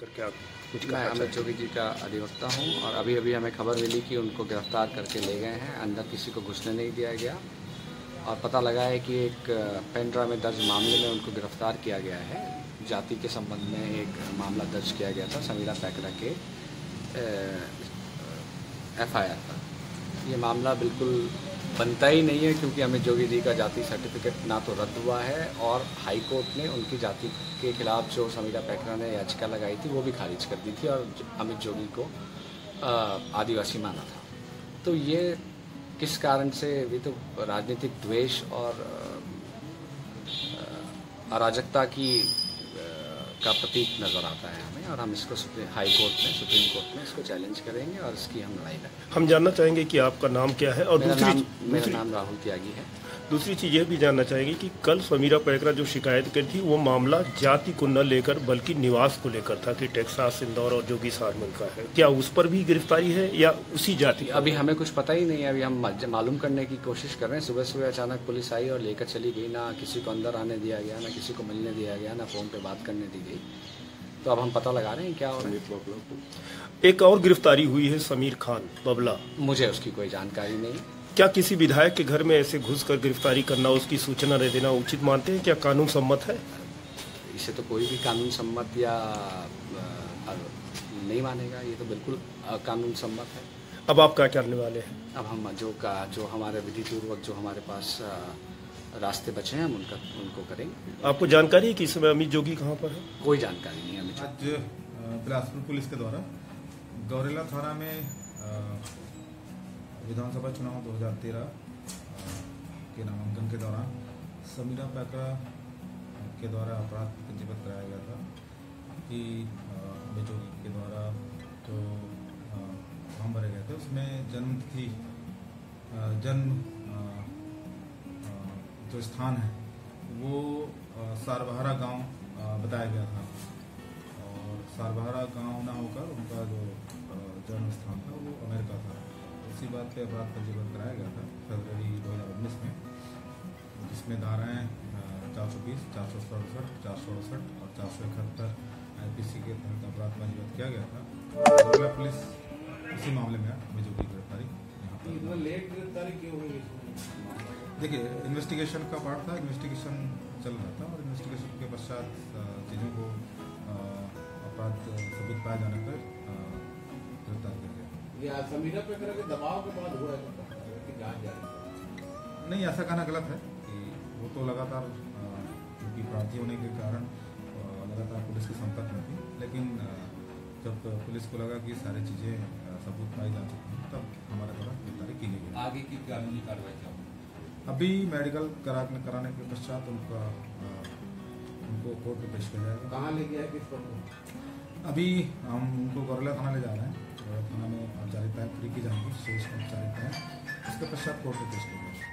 मैं अमित जोगी जी का अधिवक्ता हूं और अभी अभी हमें खबर मिली कि उनको गिरफ्तार करके ले गए हैं। अंदर किसी को घुसने नहीं दिया गया और पता लगा है कि एक पेन ड्राइव में दर्ज मामले में उनको गिरफ्तार किया गया है। जाति के संबंध में एक मामला दर्ज किया गया था समीरा पैकरा के एफआईआर पर। ये मामला बिल्कुल बनता ही नहीं है क्योंकि अमित जोगी जी का जाति सर्टिफिकेट ना तो रद्द हुआ है और हाई कोर्ट ने उनकी जाति के खिलाफ जो समीरा पैकरा ने याचिका लगाई थी वो भी खारिज कर दी थी और अमित जोगी को आदिवासी माना था। तो ये किस कारण से, ये तो राजनीतिक द्वेष और अराजकता का प्रतीक नज़र आता है हमें और हम इसको सुप्रीम कोर्ट में इसको चैलेंज करेंगे और इसकी हम लड़ाई लड़ेंगे। हम जानना चाहेंगे कि आपका नाम क्या है और मेरा नाम राहुल त्यागी है। दूसरी चीज़ ये भी जानना चाहेंगे कि कल समीरा पैकरा जो शिकायत करी थी वो मामला जाति को न लेकर बल्कि निवास को लेकर था कि टेक्सास, इंदौर और जोगी सारमन का है। क्या उस पर भी गिरफ्तारी है या उसी जाति? अभी हमें कुछ पता ही नहीं है, अभी हम मालूम करने की कोशिश कर रहे हैं। सुबह सुबह अचानक पुलिस आई और लेकर चली गई, ना किसी को अंदर आने दिया गया, ना किसी को मिलने दिया गया, ना फ़ोन पर बात करने दी गई। तो अब हम पता लगा रहे हैं क्या हो रहा है। एक और गिरफ्तारी हुई है समीर खान बबला, मुझे उसकी कोई जानकारी नहीं। क्या किसी विधायक के घर में ऐसे घुसकर गिरफ्तारी करना, उसकी सूचना दे देना उचित मानते हैं? क्या कानून सम्मत है? इसे तो कोई भी कानून सम्मत या नहीं मानेगा, ये तो बिल्कुल कानून सम्मत है। अब आप क्या करने वाले हैं? अब हम जो हमारे विधि पूर्वक जो हमारे पास रास्ते बचे हैं हम उनको करेंगे। आपको जानकारी है कि इस समय अमित जोगी कहाँ पर है? कोई जानकारी नहीं है मुझे। आज बिलासपुर पुलिस के द्वारा गौरेला थाना में विधानसभा चुनाव 2013 के नामांकन के दौरान समीरा पैकरा के द्वारा अपराध पंजीबद्ध कराया गया था कि अमित जोगी के द्वारा जो फॉर्म भरे गए थे उसमें जन्म जो स्थान है वो सरभारा गांव बताया गया था और सरभारा गांव ना होकर उनका जो जन्म स्थान था वो अमेरिका था। इसी बात पे अपराध पंजीबद्ध कराया गया था फरवरी 2019 में, जिसमें धाराएँ 420, 467, 468 और 471 IPC के तहत अपराध पंजीबद्ध किया गया था। गौरेला पुलिस इसी मामले में अमित जोगी की गिरफ्तारी यहाँ पर लेट गिरफ्तारी क्यों हुई? देखिए, इन्वेस्टिगेशन का पार्ट था, इन्वेस्टिगेशन चल रहा था और इन्वेस्टिगेशन के पश्चात चीज़ों को अपराध सबूत पाए जाने पर गिरफ्तार किया गया। समीरा पैकरा के दबाव के बाद हुआ है कि जांच जारी? नहीं, ऐसा कहना गलत है कि वो तो लगातार उनकी प्रार्थी होने के कारण लगातार पुलिस के संपर्क में थी, लेकिन जब पुलिस को लगा कि सारी चीज़ें सबूत पाई जा चुकी हैं तब हमारे द्वारा गिरफ्तारी की गई। आगे की कानूनी कार्रवाई क्या होगी? अभी मेडिकल कराने के पश्चात उनको कोर्ट में पेश किया जाएगा। कहाँ ले गया है, किस पर? अभी हम उनको गौरेला थाना ले जा रहे हैं। थाना में औपचारिकताएँ पूरी की जाएंगी, शेष औपचारिकताएँ उसके पश्चात कोर्ट में पेश की जाएगी।